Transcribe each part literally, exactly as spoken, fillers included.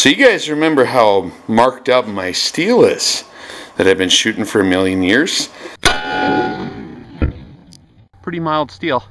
So you guys remember how marked up my steel is that I've been shooting for a million years? Pretty mild steel.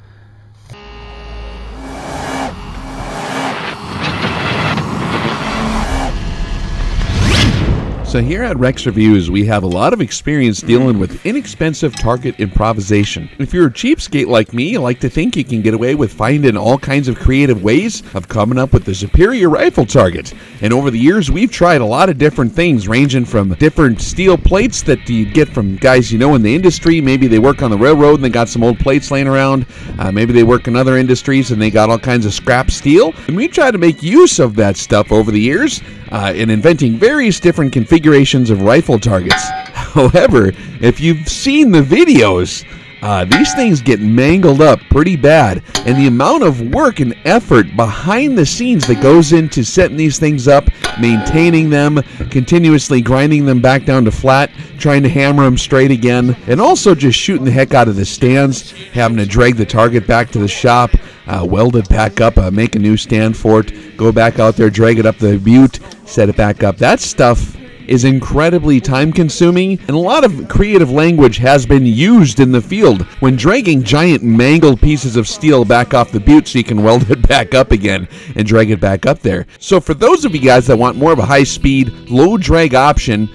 So here at Rex Reviews, we have a lot of experience dealing with inexpensive target improvisation. If you're a cheapskate like me, you like to think you can get away with finding all kinds of creative ways of coming up with a superior rifle target. And over the years, we've tried a lot of different things, ranging from different steel plates that you get from guys you know in the industry. Maybe they work on the railroad and they got some old plates laying around. Uh, maybe they work in other industries and they got all kinds of scrap steel. And we try to make use of that stuff over the years uh, in inventing various different configurations configurations of rifle targets. However, if you've seen the videos, uh, these things get mangled up pretty bad, and the amount of work and effort behind the scenes that goes into setting these things up, maintaining them, continuously grinding them back down to flat, trying to hammer them straight again, and also just shooting the heck out of the stands, having to drag the target back to the shop, uh, weld it back up, uh, make a new stand for it, go back out there, drag it up the butte, set it back up. That stuff is incredibly time-consuming, and a lot of creative language has been used in the field when dragging giant mangled pieces of steel back off the butte so you can weld it back up again and drag it back up there. So for those of you guys that want more of a high-speed, low-drag option,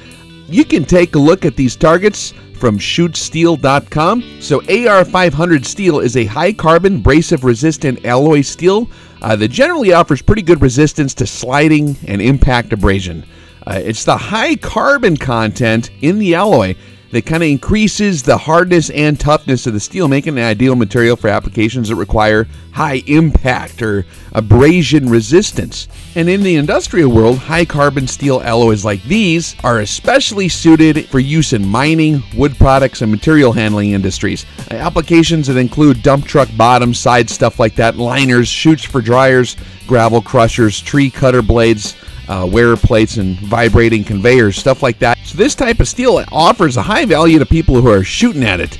you can take a look at these targets from shoot steel dot com. So A R five hundred steel is a high-carbon, abrasive-resistant alloy steel uh, that generally offers pretty good resistance to sliding and impact abrasion. Uh, it's the high carbon content in the alloy that kind of increases the hardness and toughness of the steel, making it an ideal material for applications that require high impact or abrasion resistance. And in the industrial world, high carbon steel alloys like these are especially suited for use in mining, wood products, and material handling industries. Uh, applications that include dump truck bottom, side stuff like that, liners, chutes for dryers, gravel crushers, tree cutter blades, Uh, wearer plates, and vibrating conveyors, stuff like that. So this type of steel offers a high value to people who are shooting at it.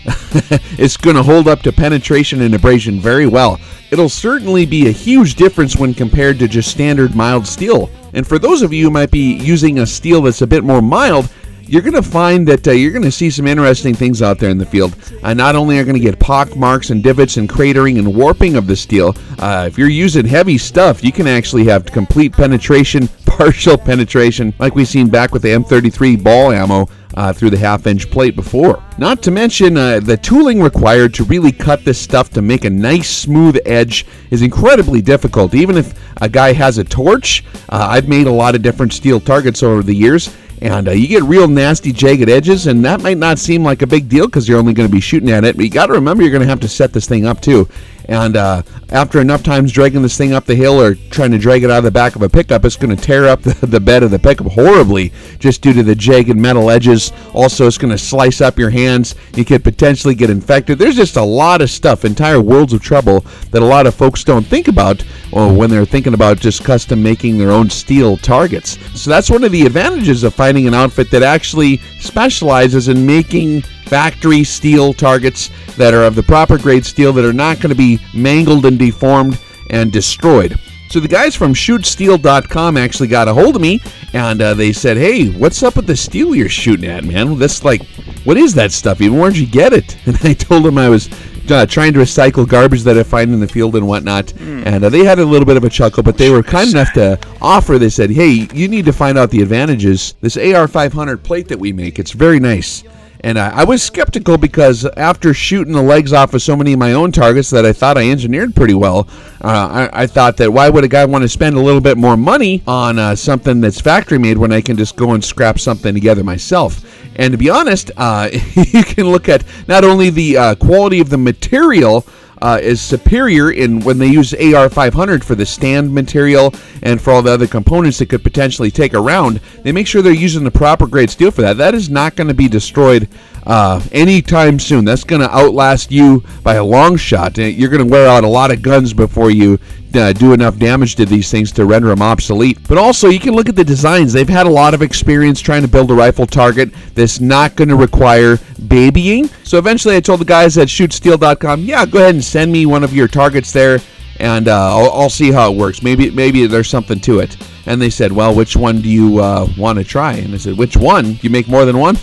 It's going to hold up to penetration and abrasion very well. It'll certainly be a huge difference when compared to just standard mild steel. And for those of you who might be using a steel that's a bit more mild, you're going to find that uh, you're going to see some interesting things out there in the field. Uh, not only are going to get pock marks and divots and cratering and warping of the steel, uh, if you're using heavy stuff, you can actually have complete penetration, partial penetration, like we've seen back with the M thirty-three ball ammo uh, through the half-inch plate before. Not to mention, uh, the tooling required to really cut this stuff to make a nice smooth edge is incredibly difficult. Even if a guy has a torch, uh, I've made a lot of different steel targets over the years, and uh, you get real nasty jagged edges, and that might not seem like a big deal because you're only going to be shooting at it, but you got to remember you're going to have to set this thing up too. And uh, after enough times dragging this thing up the hill or trying to drag it out of the back of a pickup, it's going to tear up the, the bed of the pickup horribly just due to the jagged metal edges. Also, it's going to slice up your hands. You could potentially get infected. There's just a lot of stuff, entire worlds of trouble that a lot of folks don't think about or when they're thinking about just custom making their own steel targets. So that's one of the advantages of finding an outfit that actually specializes in making factory steel targets that are of the proper grade steel that are not going to be mangled and deformed and destroyed. So the guys from shoot steel dot com actually got a hold of me, and uh, they said, "Hey, what's up with the steel you're shooting at, man? That's like, what is that stuff even? Where'd you get it?" And I told them I was uh, trying to recycle garbage that I find in the field and whatnot, mm. and uh, they had a little bit of a chuckle, but they were kind enough to offer. They said, "Hey, you need to find out the advantages. This A R five hundred plate that we make, it's very nice." And I, I was skeptical because after shooting the legs off of so many of my own targets that I thought I engineered pretty well, uh, I, I thought that why would a guy want to spend a little bit more money on uh, something that's factory made when I can just go and scrap something together myself? And to be honest, uh, you can look at not only the uh, quality of the material, Uh, is superior in when they use A R five hundred for the stand material and for all the other components that could potentially take around. They make sure they're using the proper grade steel for that. That is not going to be destroyed uh, anytime soon. That's going to outlast you by a long shot. You're going to wear out a lot of guns before you Uh, do enough damage to these things to render them obsolete. But also, you can look at the designs. They've had a lot of experience trying to build a rifle target that's not going to require babying. So eventually I told the guys at shoot steel dot com, yeah, go ahead and send me one of your targets there, and uh, I'll, I'll see how it works. Maybe maybe there's something to it. And they said, well, which one do you uh, want to try? And I said, which one? You make more than one?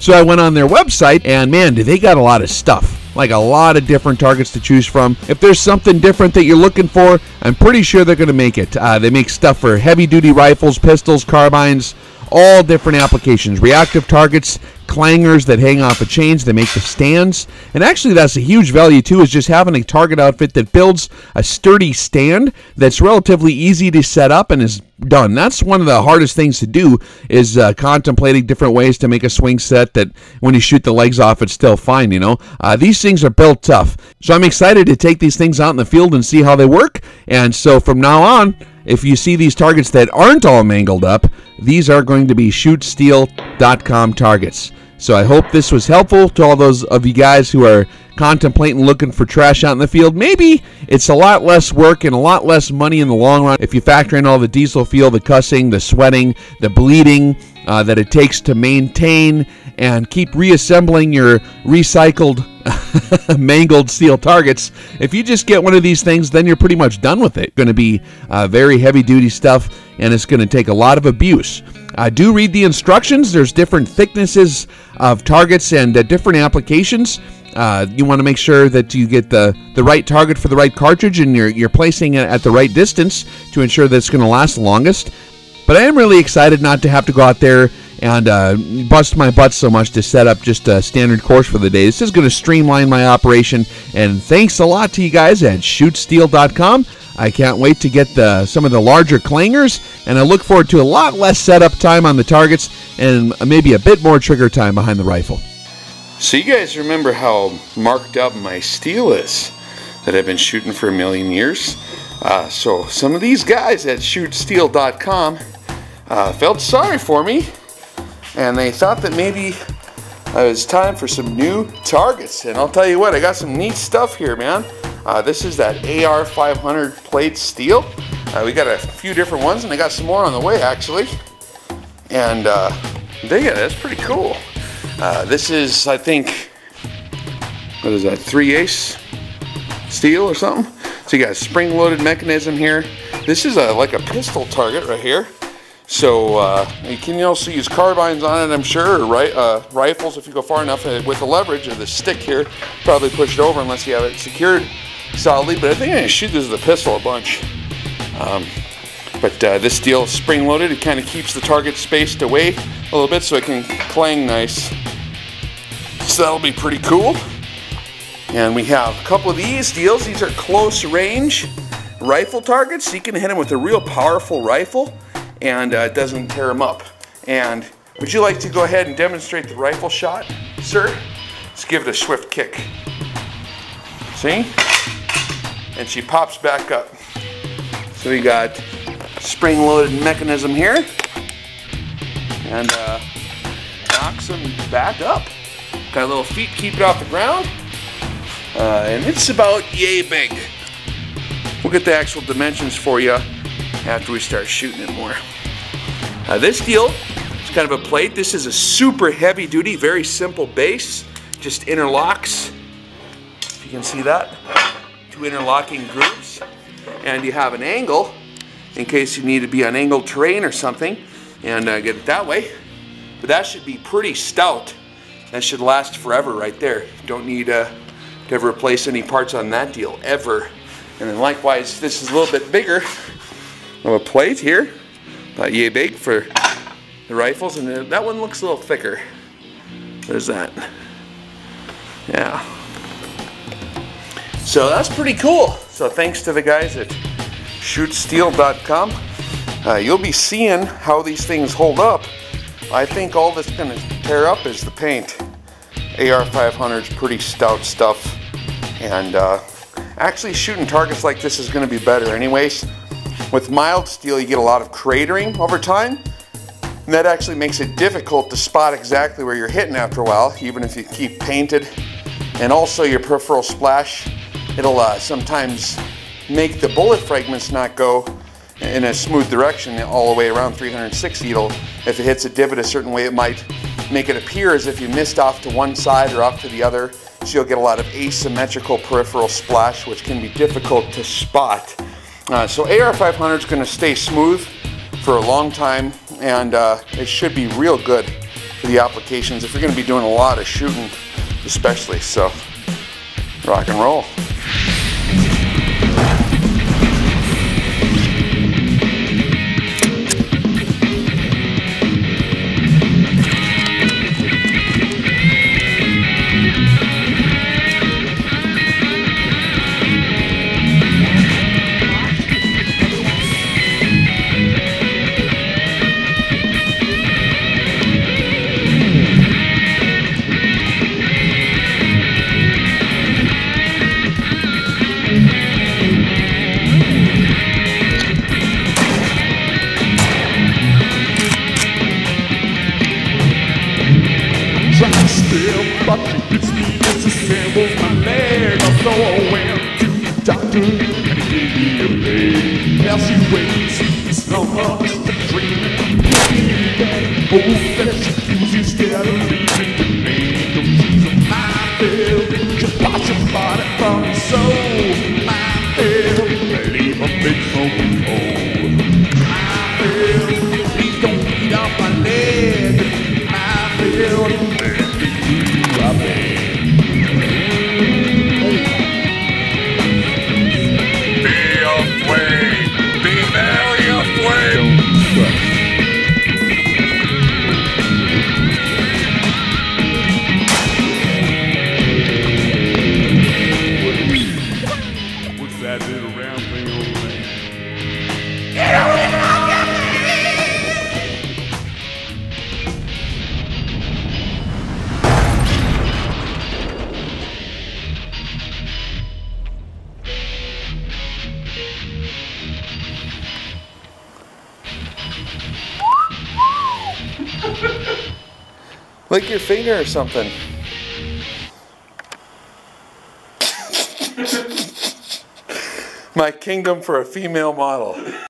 So I went on their website, and man, do they got a lot of stuff. Like a lot of different targets to choose from. If there's something different that you're looking for, I'm pretty sure they're going to make it. Uh, they make stuff for heavy-duty rifles, pistols, carbines, all different applications. Reactive targets, clangers that hang off of chains, they make the stands. And actually that's a huge value too, is just having a target outfit that builds a sturdy stand that's relatively easy to set up and is done. That's one of the hardest things to do, is uh, contemplating different ways to make a swing set that when you shoot the legs off, it's still fine, you know. Uh, these things are built tough. So I'm excited to take these things out in the field and see how they work. And so from now on, if you see these targets that aren't all mangled up, these are going to be shoot steel dot com targets. So I hope this was helpful to all those of you guys who are contemplating looking for trash out in the field. Maybe it's a lot less work and a lot less money in the long run if you factor in all the diesel fuel, the cussing, the sweating, the bleeding uh, that it takes to maintain and keep reassembling your recycled mangled steel targets. If you just get one of these things, then you're pretty much done with it. Going to be uh, very heavy duty stuff, and it's going to take a lot of abuse. Uh, do read the instructions. There's different thicknesses of targets and uh, different applications. Uh, you want to make sure that you get the, the right target for the right cartridge, and you're, you're placing it at the right distance to ensure that it's going to last the longest. But I am really excited not to have to go out there and uh, bust my butt so much to set up just a standard course for the day. This is going to streamline my operation, and thanks a lot to you guys at shoot steel dot com. I can't wait to get the, some of the larger clangers, and I look forward to a lot less setup time on the targets and maybe a bit more trigger time behind the rifle. So you guys remember how marked up my steel is that I've been shooting for a million years? Uh, so some of these guys at shoot steel dot com uh, felt sorry for me, and they thought that maybe uh, it was time for some new targets. And I'll tell you what, I got some neat stuff here, man. Uh, this is that A R five hundred plate steel. Uh, we got a few different ones, and I got some more on the way, actually. And uh, I'm digging it. That's pretty cool. Uh, this is, I think, what is that, three eighths steel or something? So you got a spring-loaded mechanism here. This is a, like a pistol target right here. So uh, you can also use carbines on it, I'm sure, or ri uh, rifles if you go far enough with the leverage of the stick here. Probably push it over unless you have it secured solidly, but I think I'm going to shoot this with a pistol a bunch. Um, but uh, this steel is spring-loaded. It kind of keeps the target spaced away a little bit so it can clang nice. So that'll be pretty cool. And we have a couple of these deals. These are close-range rifle targets. You can hit them with a real powerful rifle, and uh, it doesn't tear them up. And would you like to go ahead and demonstrate the rifle shot, sir? Let's give it a swift kick. See? And she pops back up. So we got spring-loaded mechanism here, and uh, knocks them back up. Got a little feet, keep it off the ground, uh, and it's about yay big. We'll get the actual dimensions for you after we start shooting it more. Uh, this deal is kind of a plate. This is a super heavy duty, very simple base. Just interlocks, if you can see that. Two interlocking grooves. And you have an angle in case you need to be on angled terrain or something and uh, get it that way. But that should be pretty stout. That should last forever right there. Don't need uh, to ever replace any parts on that deal, ever. And then likewise, this is a little bit bigger of a plate here, about yay big for the rifles, and that one looks a little thicker. There's that. Yeah. So that's pretty cool. So thanks to the guys at shoot steel dot com. Uh, you'll be seeing how these things hold up. I think all that's going to tear up is the paint. A R five hundred's pretty stout stuff, and uh, actually shooting targets like this is going to be better anyways. With mild steel, you get a lot of cratering over time, and that actually makes it difficult to spot exactly where you're hitting after a while, even if you keep painted. And also your peripheral splash, it'll uh, sometimes make the bullet fragments not go in a smooth direction all the way around three hundred sixty. It'll, if it hits a divot a certain way, it might make it appear as if you missed off to one side or off to the other, so you'll get a lot of asymmetrical peripheral splash, which can be difficult to spot. Uh, so A R five hundred is going to stay smooth for a long time, and uh, it should be real good for the applications if you're going to be doing a lot of shooting especially. So rock and roll. But she gets me, disassembles my leg. I'm so aware to the doctor and he gave me a bed. Now she waits, it's no more just a dream. Give that hope that she uses instead of leaving with me. Though she's a mind-filled, she bought your body from your soul. Mind-filled, leave her face on the floor. Mind-filled, please don't beat up my leg. Mind-filled. Lick your finger or something. My kingdom for a female model.